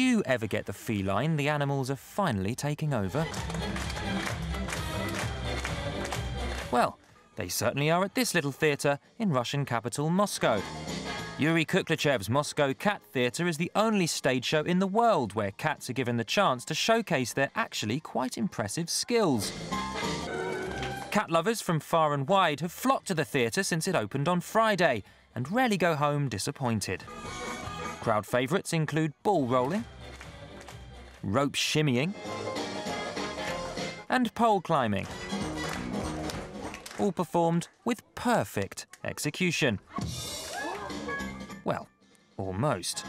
you ever get the feline, the animals are finally taking over? Well, they certainly are at this little theatre in Russian capital Moscow. Yuri Kuklachev's Moscow Cat Theatre is the only stage show in the world where cats are given the chance to showcase their actually quite impressive skills. Cat lovers from far and wide have flocked to the theatre since it opened on Friday and rarely go home disappointed. Crowd favourites include ball rolling, rope shimmying and pole climbing, all performed with perfect execution. Well, almost.